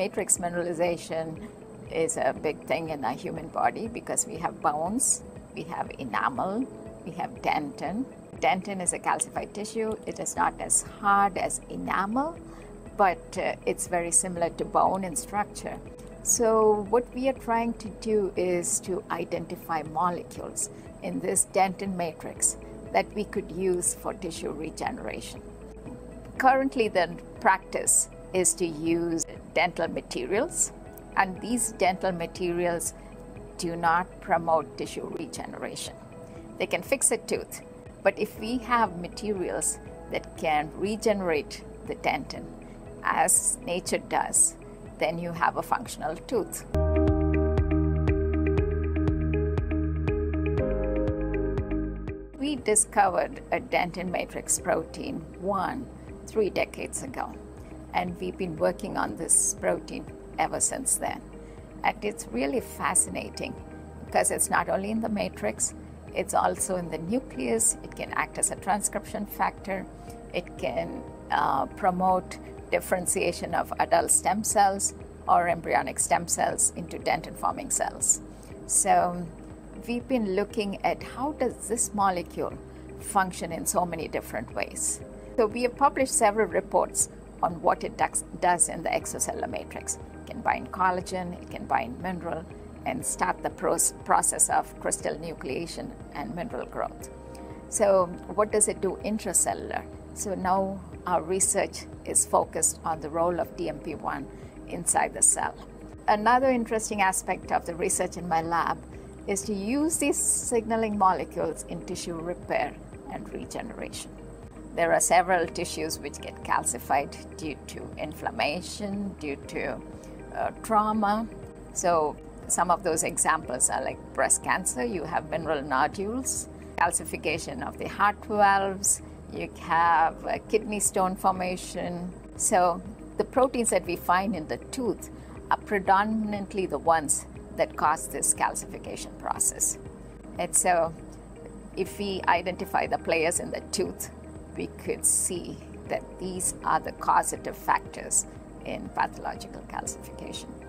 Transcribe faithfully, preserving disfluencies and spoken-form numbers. Matrix mineralization is a big thing in our human body because we have bones, we have enamel, we have dentin. Dentin is a calcified tissue. It is not as hard as enamel, but uh, it's very similar to bone in structure. So what we are trying to do is to identify molecules in this dentin matrix that we could use for tissue regeneration. Currently, the practice is to use dental materials, and these dental materials do not promote tissue regeneration. They can fix a tooth, but if we have materials that can regenerate the dentin as nature does, then you have a functional tooth. We discovered a dentin matrix protein one three decades ago, and we've been working on this protein ever since then. And it's really fascinating because it's not only in the matrix, it's also in the nucleus. It can act as a transcription factor. It can uh, promote differentiation of adult stem cells or embryonic stem cells into dentin-forming cells. So we've been looking at how does this molecule function in so many different ways. So we have published several reports on what it does in the extracellular matrix. It can bind collagen, it can bind mineral, and start the process of crystal nucleation and mineral growth. So what does it do intracellular? So now our research is focused on the role of D M P one inside the cell. Another interesting aspect of the research in my lab is to use these signaling molecules in tissue repair and regeneration. There are several tissues which get calcified due to inflammation, due to uh, trauma. So some of those examples are like breast cancer. You have mineral nodules, calcification of the heart valves, you have uh, kidney stone formation. So the proteins that we find in the tooth are predominantly the ones that cause this calcification process. And so if we identify the players in the tooth, we could see that these are the causative factors in pathological calcification.